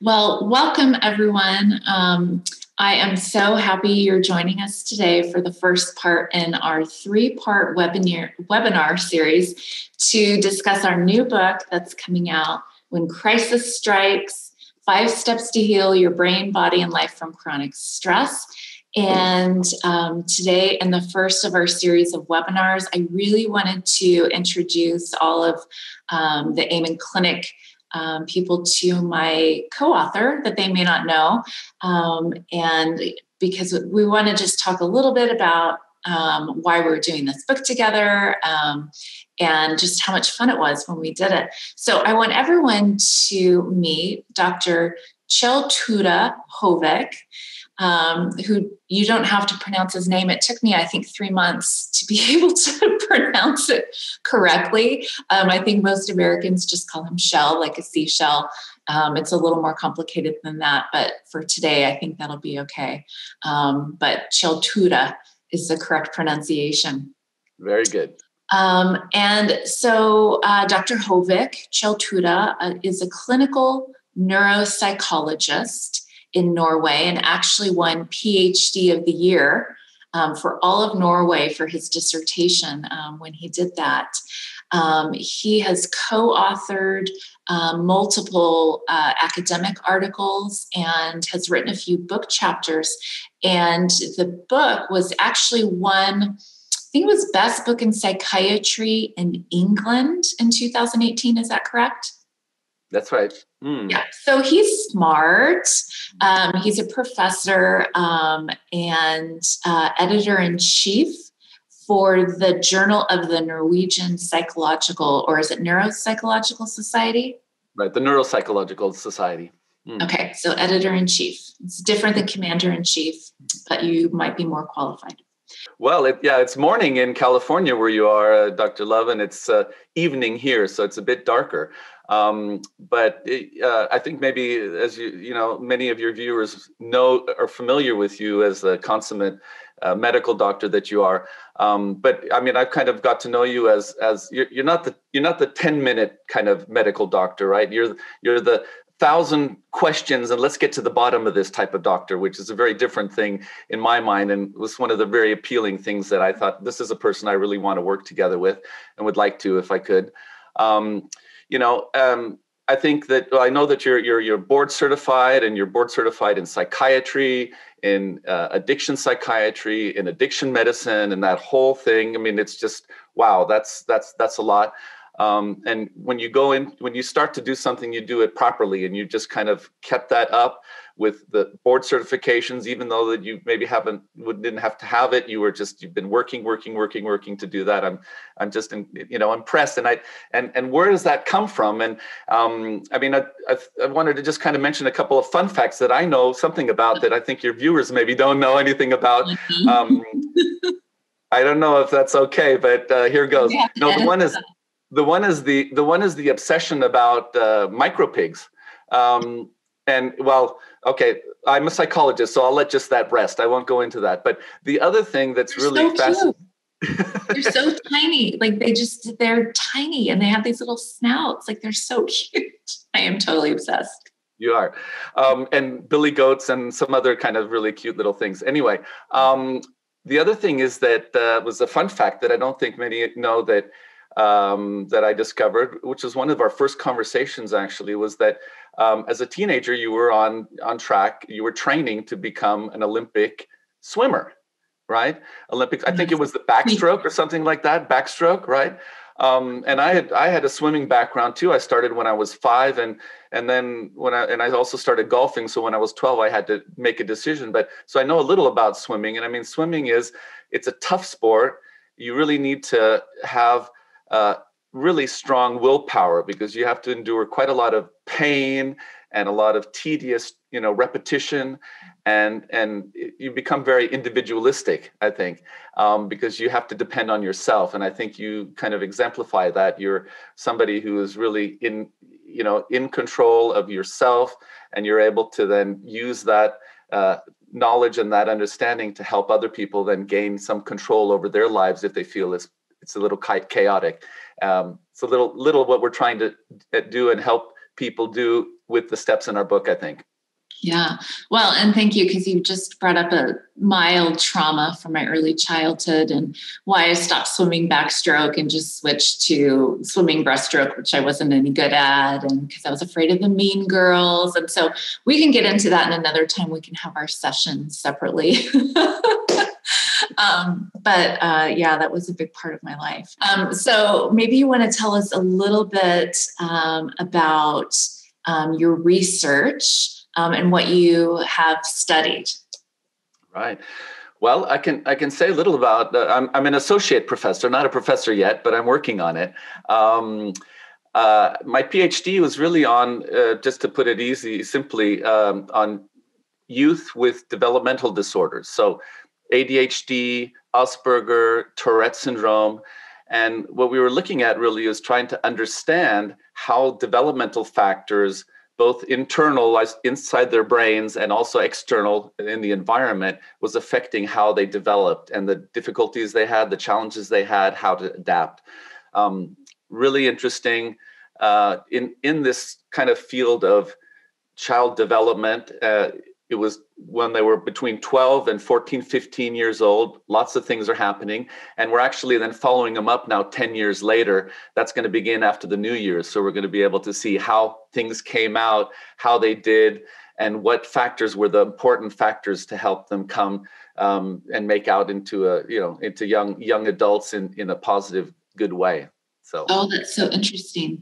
Well, welcome everyone. I am so happy you're joining us today for the first part in our three-part webinar series to discuss our new book that's coming out, When Crisis Strikes, 5 Steps to Heal Your Brain, Body, and Life from Chronic Stress. And today in the first of our series of webinars, I really wanted to introduce all of the Amen Clinic people to my co-author that they may not know. And because we want to just talk a little bit about why we're doing this book together and just how much fun it was when we did it. So I want everyone to meet Dr. Kjell Tore Hovik, who you don't have to pronounce his name. It took me, I think, 3 months to be able to pronounce it correctly. I think most Americans just call him Shell, like a seashell. It's a little more complicated than that, but for today, I think that'll be okay. But Kjell Tore is the correct pronunciation. Very good. And so Dr. Hovik, Kjell Tore, is a clinical neuropsychologist in Norway, and actually won PhD of the year for all of Norway for his dissertation when he did that. He has co-authored multiple academic articles and has written a few book chapters. And the book was actually won, I think it was Best Book in Psychiatry in England in 2018. Is that correct? That's right. Mm. Yeah. So he's smart. He's a professor and editor-in-chief for the Journal of the Norwegian Psychological, or is it Neuropsychological Society? Right. The Neuropsychological Society. Mm. Okay. So editor-in-chief. It's different than commander-in-chief, but you might be more qualified. Well, it's morning in California where you are, Dr. Love, and it's evening here, so it's a bit darker. But I think maybe, as you know, many of your viewers know, are familiar with you as the consummate medical doctor that you are. But I mean, I've kind of got to know you as you're not the 10-minute kind of medical doctor, right? You're the 1,000 questions and let's get to the bottom of this type of doctor, which is a very different thing in my mind, and was one of the very appealing things that I thought, this is a person I really want to work together with and would like to if I could. I think that, well, I know that you're board certified, and you're board certified in psychiatry, in addiction psychiatry, in addiction medicine, and that whole thing. I mean, it's just, wow, that's a lot. And when you go in, when you start to do something, you do it properly, and you just kind of kept that up with the board certifications, even though that you maybe didn't have to have it. You were just, you've been working to do that. I'm just, impressed. And where does that come from? And I wanted to just kind of mention a couple of fun facts that I know something about that I think your viewers maybe don't know anything about. I don't know if that's okay, but here goes. Yeah, no, the one is the obsession about micropigs. And well, okay, I'm a psychologist, so I'll let just that rest. I won't go into that. But the other thing that's really fascinating. They're so tiny. Like they're tiny, and they have these little snouts. Like they're so cute. I am totally obsessed. You are. And billy goats and some other kind of really cute little things. Anyway, the other thing is that was a fun fact that I don't think many know that that I discovered, which was one of our first conversations actually, was that as a teenager, you were on track, you were training to become an Olympic swimmer, right? Olympics, I think it was the backstroke or something like that, right? And I had a swimming background too. I started when I was 5, and then I also started golfing. So when I was 12, I had to make a decision. But so I know a little about swimming, and I mean, swimming it's a tough sport. You really need to have really strong willpower, because you have to endure quite a lot of pain and a lot of tedious, repetition, and you become very individualistic, I think, because you have to depend on yourself. And I think you kind of exemplify that. You're somebody who is really in control of yourself, and you're able to then use that knowledge and that understanding to help other people then gain some control over their lives if they feel it's a little chaotic. It's a little what we're trying to do and help people do with the steps in our book, I think. Yeah. Well, and thank you, because you just brought up a mild trauma from my early childhood and why I stopped swimming backstroke and just switched to swimming breaststroke, which I wasn't any good at, and because I was afraid of the mean girls. And so we can get into that in another time. We can have our sessions separately. But that was a big part of my life. So maybe you want to tell us a little bit about your research. And what you have studied. Right. Well, I can say a little about, I'm an associate professor, not a professor yet, but I'm working on it. My PhD was really on, just to put it simply, on youth with developmental disorders. So ADHD, Asperger, Tourette syndrome. And what we were looking at really is trying to understand how developmental factors, both internal inside their brains and also external in the environment, was affecting how they developed and the difficulties they had, the challenges they had, how to adapt. Really interesting in this kind of field of child development. It was when they were between 12 and 14, 15 years old. Lots of things are happening. And we're actually then following them up now 10 years later. That's going to begin after the New Year. So we're going to be able to see how things came out, how they did, and what factors were the important factors to help them come and make out into young adults in a positive, good way. So. Oh, that's so interesting.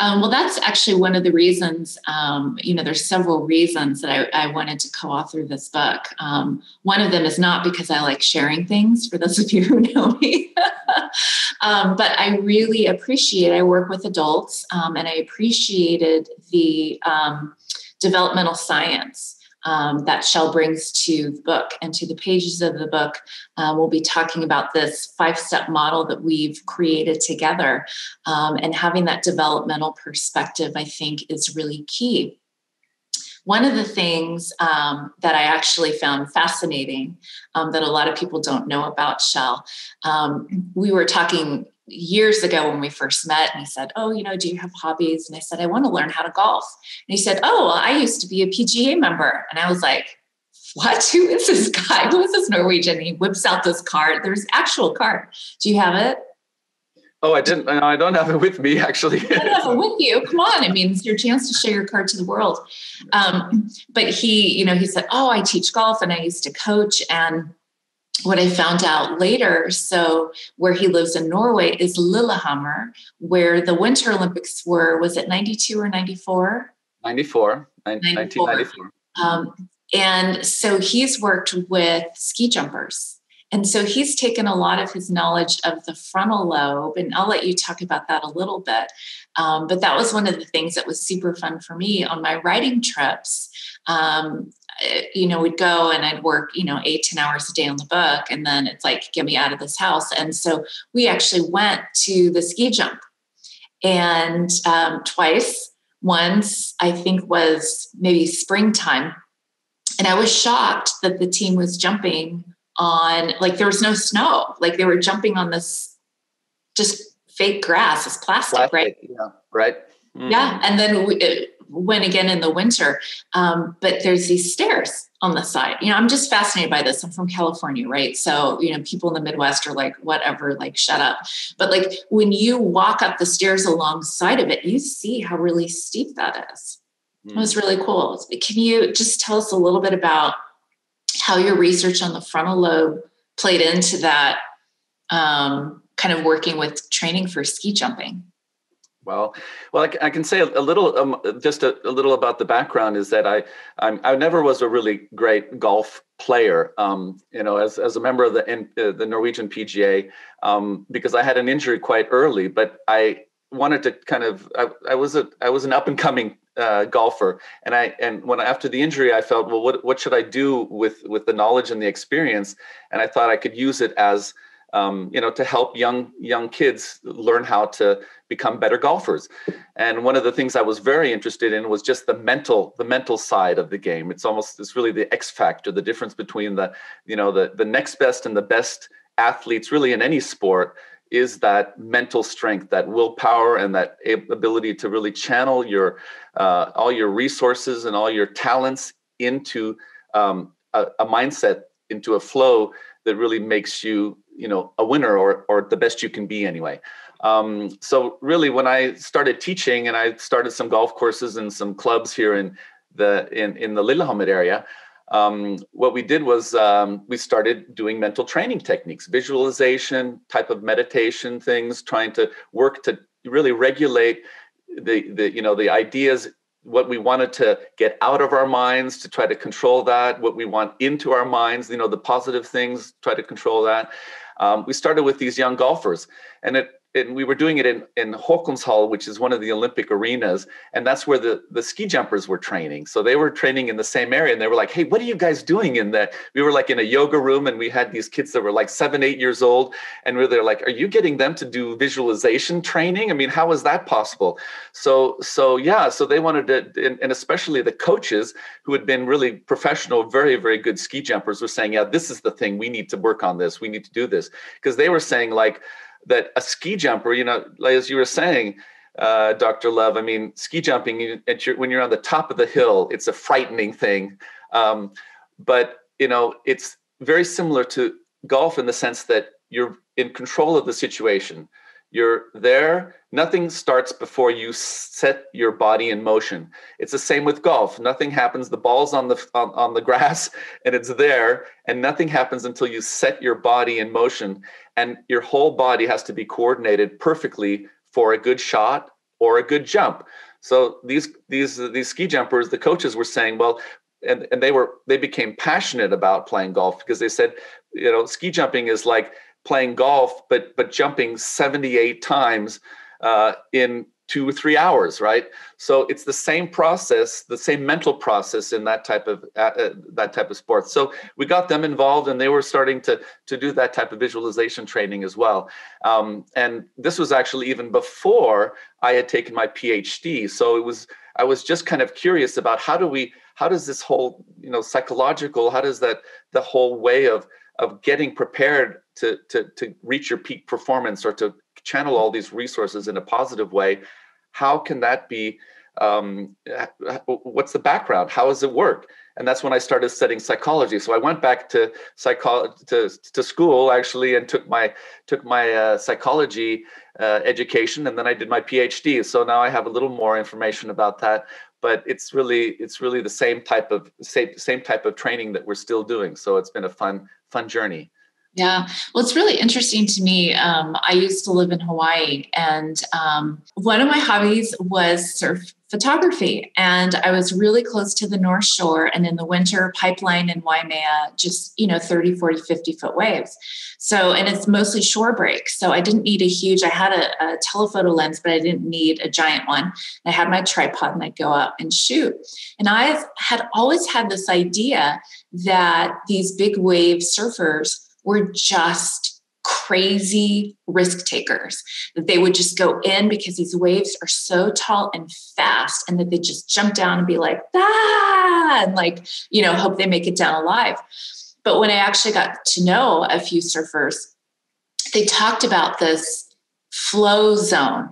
Well, that's actually one of the reasons, there's several reasons that I wanted to co-author this book. One of them is not because I like sharing things, for those of you who know me, but I really I work with adults, and I appreciated the developmental science that Kjell brings to the book and to the pages of the book. We'll be talking about this 5-step model that we've created together. And having that developmental perspective, I think, is really key. One of the things that I actually found fascinating that a lot of people don't know about Kjell, we were talking years ago when we first met, and he said, "Oh, do you have hobbies?" And I said, "I want to learn how to golf." And he said, "Oh, well, I used to be a PGA member." And I was like, "What? Who is this guy? Who is this Norwegian?" And he whips out this card. There's actual card. "Do you have it?" "Oh, I didn't. No, I don't have it with me, actually." "I don't have it with you. Come on. I mean, it's your chance to show your card to the world." But he, he said, "Oh, I teach golf and I used to coach." And what I found out later, so where he lives in Norway is Lillehammer, where the Winter Olympics were, was it 92 or 94? 1994. And so he's worked with ski jumpers. And so he's taken a lot of his knowledge of the frontal lobe, and I'll let you talk about that a little bit. But that was one of the things that was super fun for me on my writing trips. We'd go and I'd work, 8-10 hours a day on the book. And then it's like, get me out of this house. And so we actually went to the ski jump and twice. Once I think was maybe springtime. And I was shocked that the team was jumping on, like there was no snow. Like they were jumping on this just fake grass, this plastic, right? Yeah, right. Mm-hmm. Yeah. And then went again in the winter. But there's these stairs on the side. I'm just fascinated by this. I'm from California, right? So, people in the Midwest are like, whatever, like, shut up. But like when you walk up the stairs alongside of it, you see how really steep that is. Mm. It was really cool. Can you just tell us a little bit about how your research on the frontal lobe played into that, kind of working with training for ski jumping? Well, I can say a little, just a little about the background is that I never was a really great golf player, as a member of the Norwegian PGA, because I had an injury quite early, but I wanted to I was an up and coming golfer. And when after the injury, I felt, well, what should I do with the knowledge and the experience? And I thought I could use it as, to help young kids learn how to become better golfers. And one of the things I was very interested in was just the mental side of the game. It's really the X factor, the difference between the next best and the best athletes really in any sport is that mental strength, that willpower, and that ability to really channel your all your resources and all your talents into a mindset, into a flow that really makes you, you know, a winner, or the best you can be anyway. So really, when I started teaching, and I started some golf courses and some clubs here in the Lillehammer area, what we did was we started doing mental training techniques, visualization, type of meditation things, trying to work to really regulate the ideas, what we wanted to get out of our minds, to try to control that, what we want into our minds, you know, the positive things, try to control that. We started with these young golfers, and we were doing it in Håkonshall, which is one of the Olympic arenas. And that's where the ski jumpers were training. So they were training in the same area, and they were like, hey, what are you guys doing in that? We were like in a yoga room, and we had these kids that were like 7, 8 years old. And we were like, are you getting them to do visualization training? I mean, how is that possible? So they wanted to, and especially the coaches who had been really professional, very, very good ski jumpers were saying, yeah, this is the thing. We need to work on this. We need to do this. Because they were saying like, that a ski jumper, you know, as you were saying, Dr. Love, I mean, ski jumping, when you're on the top of the hill, it's a frightening thing. But, you know, it's very similar to golf in the sense that you're in control of the situation. You're there. Nothing starts before you set your body in motion. It's the same with golf. Nothing happens. The ball's on the grass, and it's there, and nothing happens until you set your body in motion. And your whole body has to be coordinated perfectly for a good shot or a good jump. So these ski jumpers, the coaches were saying, well, and they became passionate about playing golf, because they said, you know, ski jumping is like playing golf, but jumping 78 times in 2 or 3 hours, right? So it's the same process, the same mental process in that type of sport. So we got them involved, and they were starting to do that type of visualization training as well. And this was actually even before I had taken my PhD. So I was just kind of curious about how does this whole, you know, psychological, how does that, the whole way of getting prepared to reach your peak performance, or to channel all these resources in a positive way, how can that be, what's the background? How does it work? And that's when I started studying psychology. So I went back to psychology, to school actually, and took my psychology education, and then I did my PhD. So now I have a little more information about that, but it's really the same type of training that we're still doing. So it's been a fun journey. Yeah. Well, it's really interesting to me. I used to live in Hawaii, and one of my hobbies was surf photography. And I was really close to the North Shore, and in the winter, Pipeline and Waimea, just, you know, 30, 40, 50 foot waves. So, and it's mostly shore break. So I didn't need I had a telephoto lens, but I didn't need a giant one. I had my tripod, and I'd go up and shoot. And I had always had this idea that these big wave surfers were just crazy risk takers, that they would just go in because these waves are so tall and fast, and that they just jump down and be like, ah, and like, you know, hope they make it down alive. But when I actually got to know a few surfers, they talked about this flow zone.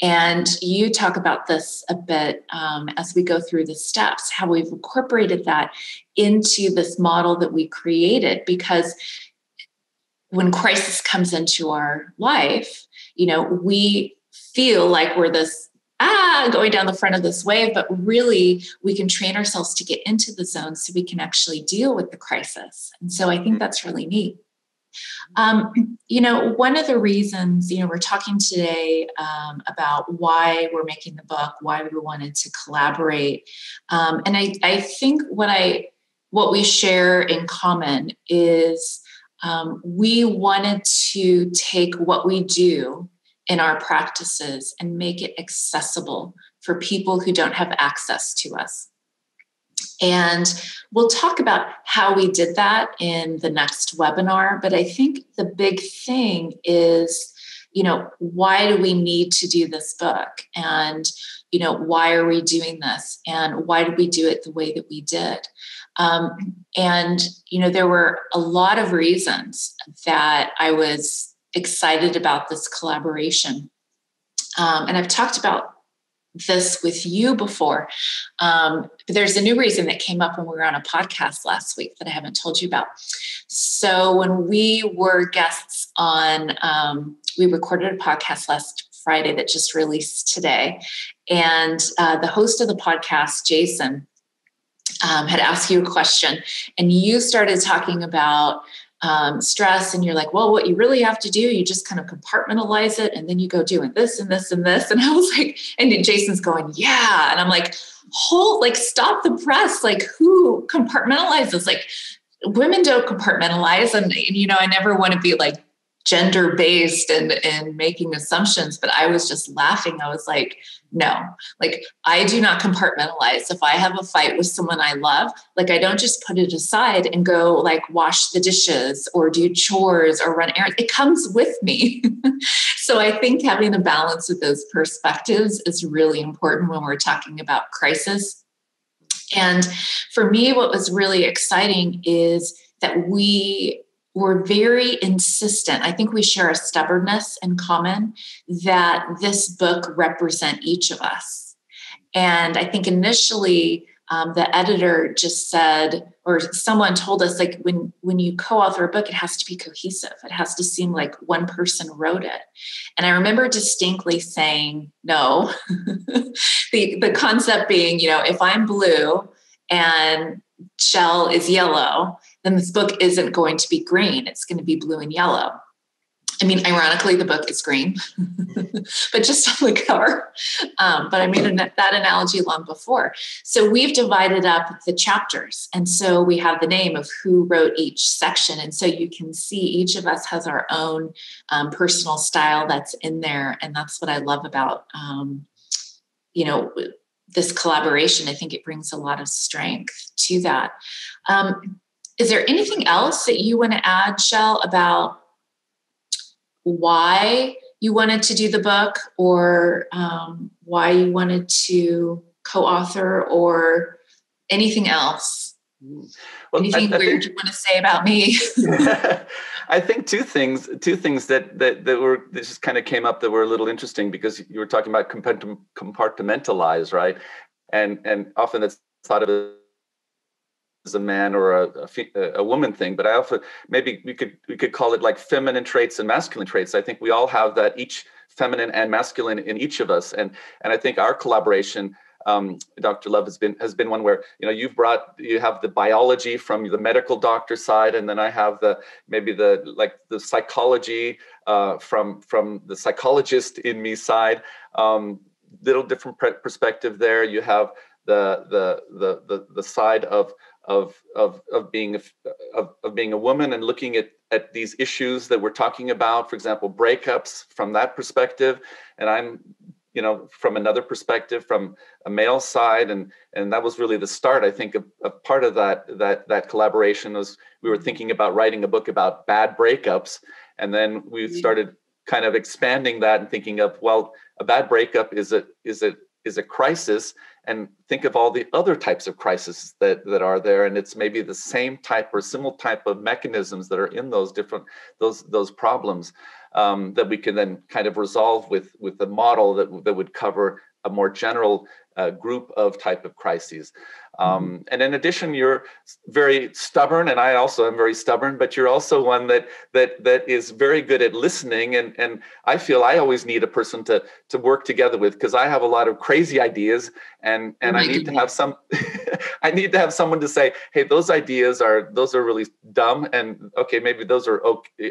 And you talk about this a bit as we go through the steps, how we've incorporated that into this model that we created, because when crisis comes into our life, you know, we feel like we're this, going down the front of this wave, but really we can train ourselves to get into the zone so we can actually deal with the crisis. And so I think that's really neat. You know, one of the reasons, you know, we're talking today about why we're making the book, why we wanted to collaborate. And I think what we share in common is, we wanted to take what we do in our practices and make it accessible for people who don't have access to us. And we'll talk about how we did that in the next webinar. But I think the big thing is, you know, why do we need to do this book? And, you know, why are we doing this? And why did we do it the way that we did? And, you know, there were a lot of reasons that I was excited about this collaboration. And I've talked about this with you before. There's a new reason that came up when we were on a podcast last week that I haven't told you about. So when we were guests on, we recorded a podcast last Friday that just released today. And the host of the podcast, Jason, had asked you a question, and you started talking about stress, and you're like, well, what you really have to do, you just kind of compartmentalize it, and then you go doing this and this and this. And I was like, and Jason's going, yeah. And I'm like, hold, like, stop the press. Like, who compartmentalizes? Like, women don't compartmentalize. And, you know, I never want to be like gender-based and making assumptions, but I was just laughing. I was like, no, like, I do not compartmentalize. If I have a fight with someone I love, like, I don't just put it aside and go like wash the dishes or do chores or run errands. It comes with me. So I think having a balance of those perspectives is really important when we're talking about crisis. And for me, what was really exciting is that we were very insistent. I think we share a stubbornness in common that this book represents each of us. And I think initially the editor just said, or someone told us, like, when you co-author a book, it has to be cohesive. It has to seem like one person wrote it. And I remember distinctly saying, no, the concept being, you know, if I'm blue and Kjell is yellow, then this book isn't going to be green. It's going to be blue and yellow. I mean, ironically, the book is green, but just on the cover. But I made that analogy long before. So we've divided up the chapters. And so we have the name of who wrote each section. And so you can see each of us has our own personal style that's in there. And that's what I love about, you know, this collaboration. I think it brings a lot of strength to that. Is there anything else that you want to add, Kjell, about why you wanted to do the book, or why you wanted to co-author, or anything else? Well, anything weird you want to say about me? I think two things that were, that just kind of came up that were a little interesting, because you were talking about compartmentalize, right? And often that's thought of it as a man or a woman thing, but I also, maybe we could call it like feminine traits and masculine traits. I think we all have that, each feminine and masculine in each of us, and I think our collaboration, Dr. Love, has been one where, you know, you have the biology from the medical doctor side, and then I have the psychology from the psychologist in me side. Little different perspective there. You have the side of being a woman and looking at these issues that we're talking about, for example, breakups, from that perspective, and I'm, you know, from another perspective, from a male side, and that was really the start. I think a part of that collaboration was, we were thinking about writing a book about bad breakups, and then we started kind of expanding that and thinking of, well, a bad breakup is a crisis, and think of all the other types of crises that are there, and it's maybe the same type or similar type of mechanisms that are in those different those problems, that we can then kind of resolve with a model that would cover a more general group of type of crises. And in addition, you're very stubborn, and I also am very stubborn, but you're also one that is very good at listening. And I feel I always need a person to work together with, because I have a lot of crazy ideas, and I need to have someone to say, hey, those are really dumb, and okay, maybe those are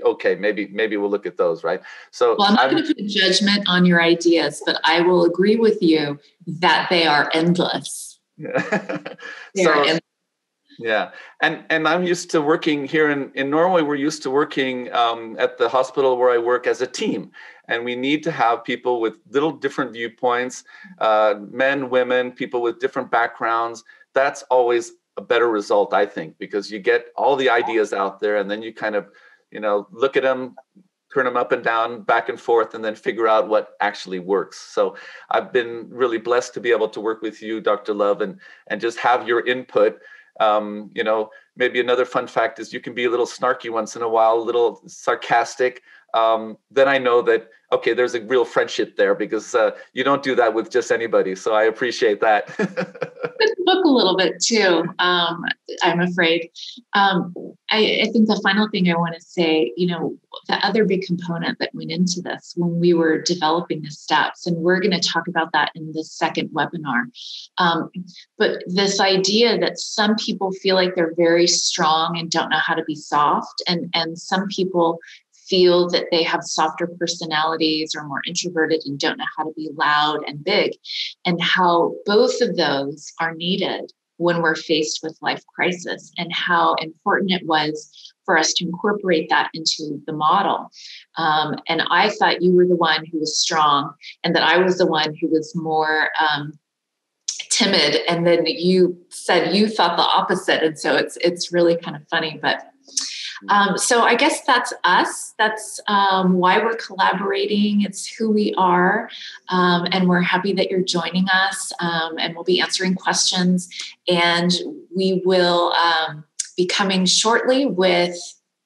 okay. Maybe we'll look at those, right? So, well, I'm not going to put a judgment on your ideas, but I will agree with you that they are endless. Yeah. And I'm used to working here in Norway. We're used to working at the hospital where I work as a team. And we need to have people with little different viewpoints, men, women, people with different backgrounds. That's always a better result, I think, because you get all the ideas out there, and then you kind of, you know, look at them, turn them up and down, back and forth, and then figure out what actually works. So I've been really blessed to be able to work with you, Dr. Love, and just have your input. You know, maybe another fun fact is you can be a little snarky once in a while, a little sarcastic. then I know that, okay, there's a real friendship there, because you don't do that with just anybody. So I appreciate that. This book a little bit too, I'm afraid. I think the final thing I want to say, you know, the other big component that went into this when we were developing the steps, and we're going to talk about that in the second webinar. But this idea that some people feel like they're very strong and don't know how to be soft, and some people feel that they have softer personalities or more introverted and don't know how to be loud and big, and how both of those are needed when we're faced with life crisis, and how important it was for us to incorporate that into the model. And I thought you were the one who was strong, and that I was the one who was more timid. And then you said you thought the opposite. And so it's really kind of funny, but so I guess that's us. That's why we're collaborating. It's who we are. And we're happy that you're joining us. And we'll be answering questions. And we will be coming shortly with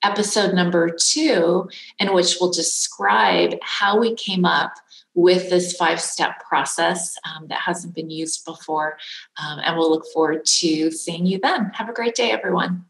episode number 2, in which we'll describe how we came up with this 5-step process that hasn't been used before. And we'll look forward to seeing you then. Have a great day, everyone.